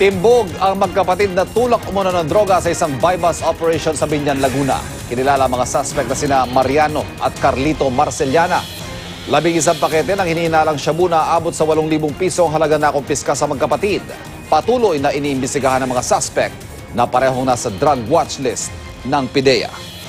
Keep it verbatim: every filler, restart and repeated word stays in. Timbog ang magkapatid na tulak umano ng droga sa isang buy-bust operation sa Biñan, Laguna. Kinilala mga suspect na sina Mariano at Carlito Marcellana. Labing isang pakete ng hinihinalang shabu na abot sa walong libong piso ang halaga na kumpiska sa magkapatid. Patuloy na iniimbestigahan ng mga suspect na parehong nasa drug watch list ng PIDEA.